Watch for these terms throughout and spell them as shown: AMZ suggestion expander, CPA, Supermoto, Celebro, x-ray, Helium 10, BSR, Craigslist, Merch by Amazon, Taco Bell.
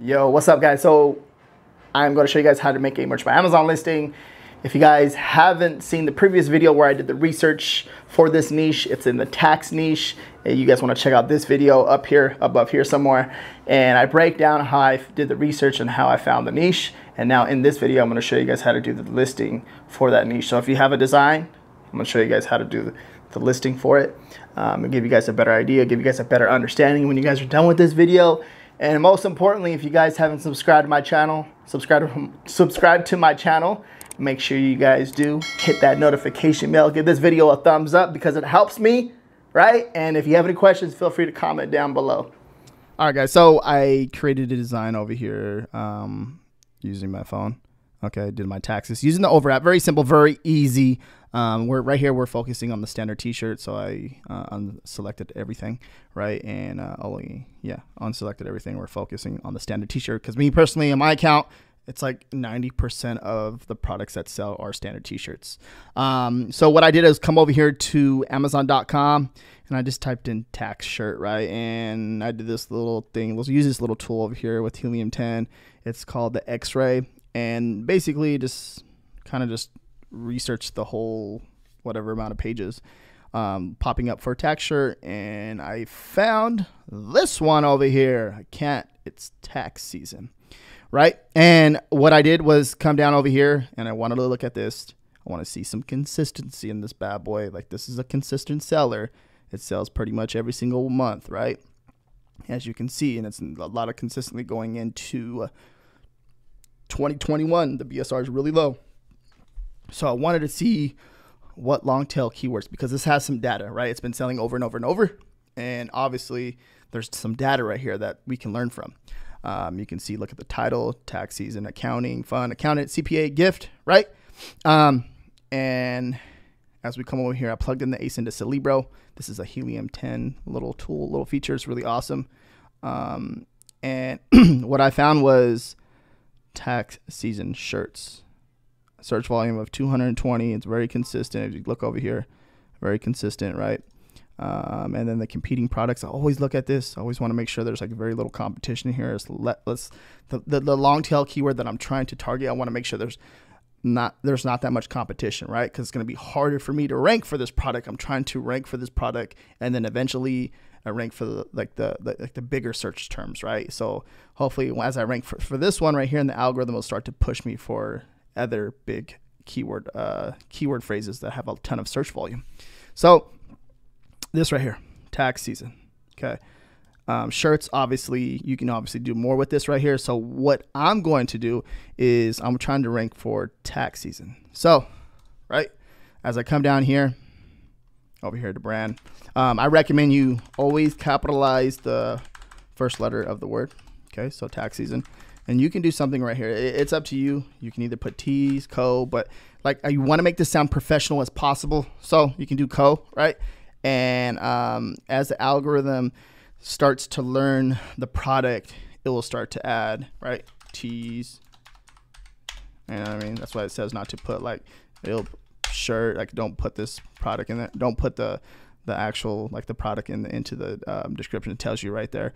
Yo, what's up guys? So I'm going to show you guys how to make a Merch by Amazon listing. If you guys haven't seen the previous video where I did the research for this niche, it's in the tax niche. You guys want to check out this video up here, above here somewhere. And I break down how I did the research and how I found the niche. And now in this video, I'm going to show you guys how to do the listing for that niche. So if you have a design, I'm going to show you guys how to do the listing for it. And give you guys a better idea, give you guys a better understanding when you guys are done with this video. And most importantly, if you guys haven't subscribed to my channel, subscribe to my channel. Make sure you guys do hit that notification bell. Give this video a thumbs up because it helps me, right? And if you have any questions, feel free to comment down below. All right, guys. So I created a design over here using my phone. Okay, I did my taxes using the Over app. Very simple, very easy. We're right here. We're focusing on the standard T-shirt, so I unselected everything, right? And unselected everything. We're focusing on the standard T-shirt because me personally, in my account, it's like 90% of the products that sell are standard T-shirts. So what I did is come over here to Amazon.com and I just typed in tax shirt, right? And I did this little thing. Let's use this little tool over here with Helium 10. It's called the X-ray. And basically just kind of just research the whole whatever amount of pages popping up for tax shirt. And I found this one over here. I can't, it's tax season, right? And what I did was come down over here and I wanted to look at this. I want to see some consistency in this bad boy. Like this is a consistent seller. It sells pretty much every single month, right? As you can see, and it's a lot of consistently going into 2021, the BSR is really low. So I wanted to see what long tail keywords, because this has some data, right? It's been selling over and over and over. And obviously there's some data right here that we can learn from. You can see, look at the title, tax season, accounting, fun, accountant, CPA, gift, right? And as we come over here, I plugged in the ACE into Celebro. This is a Helium 10 little tool, little feature. It's really awesome. And what I found was tax season shirts, search volume of 220. It's very consistent. If you look over here, very consistent, right? And then the competing products, I always look at this. I always want to make sure there's like very little competition here. The long tail keyword that I'm trying to target, I want to make sure there's not that much competition, right? Because it's going to be harder for me to rank for this product. I'm trying to rank for this product, and then eventually I rank for the bigger search terms, right? So hopefully as I rank for this one right here, and the algorithm will start to push me for other big keyword phrases that have a ton of search volume. So this right here, tax season, okay. Shirts, obviously, you can obviously do more with this right here. So what I'm going to do is I'm trying to rank for tax season. So, right, as I come down here, over here to brand, I recommend you always capitalize the first letter of the word, okay? So tax season. And you can do something right here. It's up to you. You can either put T's, co, but like you want to make this sound professional as possible. So you can do co, right? And as the algorithm starts to learn the product, it will start to add, right, T's. You know what I mean? That's why it says not to put like shirt, like don't put this product in there. Don't put the actual, like the product into the description. It tells you right there.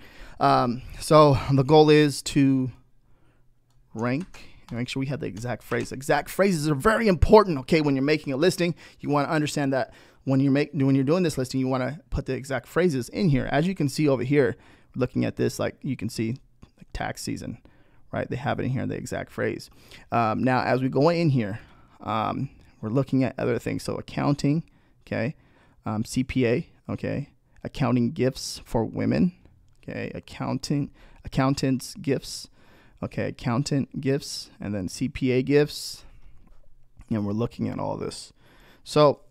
So the goal is to rank and make sure we have the exact phrase. Exact phrases are very important, okay? When you're making a listing, you want to understand that when you're doing this listing, you want to put the exact phrases in here. As you can see over here, looking at this, like you can see like tax season, right? They have it in here, the exact phrase. Now, as we go in here, we're looking at other things. So accounting, okay, CPA, okay, accounting gifts for women, okay, accountants gifts, okay, accountant gifts, and then CPA gifts. And we're looking at all this. So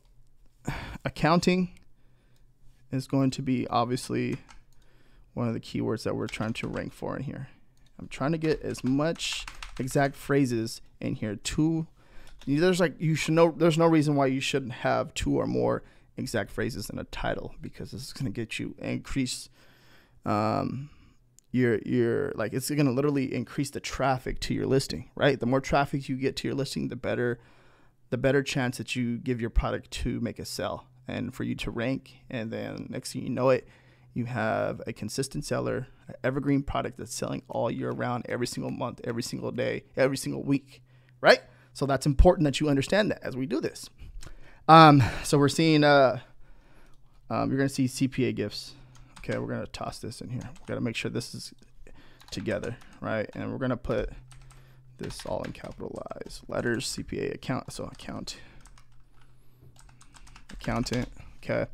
accounting is going to be obviously one of the keywords that we're trying to rank for in here. I'm trying to get as much exact phrases in here. There's no reason why you shouldn't have two or more exact phrases in a title, because this is going to get you increase it's going to literally increase the traffic to your listing, right? The more traffic you get to your listing, the better chance that you give your product to make a sell and for you to rank. And then next thing you know, it you have a consistent seller, an evergreen product that's selling all year round, every single month, every single day, every single week, right? So that's important that you understand that as we do this. So we're seeing, you're going to see CPA gifts. Okay, we're going to toss this in here. We've got to make sure this is together, right? And we're going to put this all in capitalized letters, CPA account. So account, accountant, okay.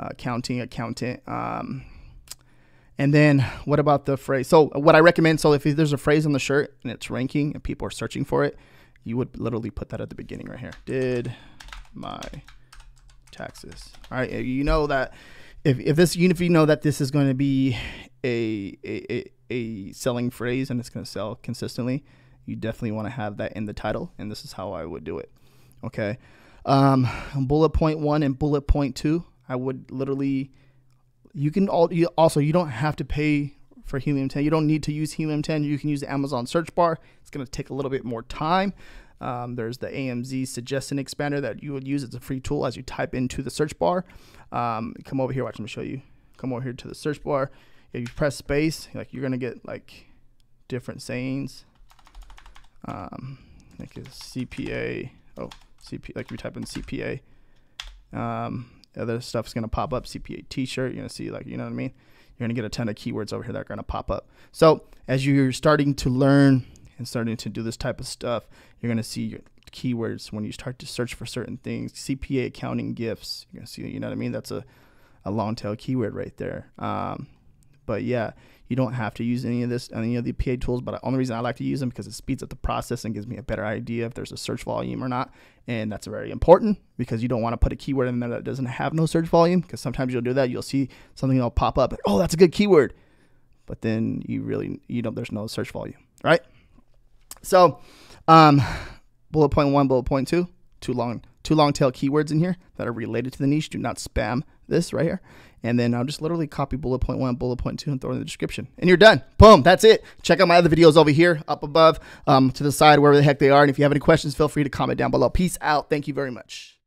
Accounting, accountant. And then what about the phrase? So what I recommend, so if there's a phrase on the shirt and it's ranking and people are searching for it, you would literally put that at the beginning right here. Did my taxes. All right. You know that if you know that this is going to be a selling phrase and it's going to sell consistently, you definitely want to have that in the title. And this is how I would do it. Okay. Bullet point 1 and bullet point 2. I would literally, you don't have to pay for Helium 10. You don't need to use Helium 10. You can use the Amazon search bar. It's going to take a little bit more time. There's the AMZ suggestion expander that you would use. It's a free tool as you type into the search bar. Come over here. Watch, let me show you. Come over here to the search bar. If you press space, like you're going to get like different sayings. Like a CPA. Oh, CPA. Like you type in CPA. Other stuff's going to pop up. CPA t-shirt, you're going to see, like, you know what I mean? You're going to get a ton of keywords over here that are going to pop up. So as you're starting to learn and starting to do this type of stuff, you're going to see your keywords when you start to search for certain things. CPA accounting gifts, you're going to see, you know what I mean? That's a long tail keyword right there. But yeah, you don't have to use any of this, any of the PA tools, but the only reason I like to use them because it speeds up the process and gives me a better idea if there's a search volume or not. And that's very important because you don't want to put a keyword in there that doesn't have no search volume, because sometimes you'll do that. You'll see something that'll pop up. Oh, that's a good keyword. But then you really, you know, there's no search volume, right? So bullet point 1, bullet point 2, two long tail keywords in here that are related to the niche. Do not spam this right here. And then I'll just literally copy bullet point 1, bullet point 2, and throw it in the description. And you're done. Boom. That's it. Check out my other videos over here, up above, to the side, wherever the heck they are. And if you have any questions, feel free to comment down below. Peace out. Thank you very much.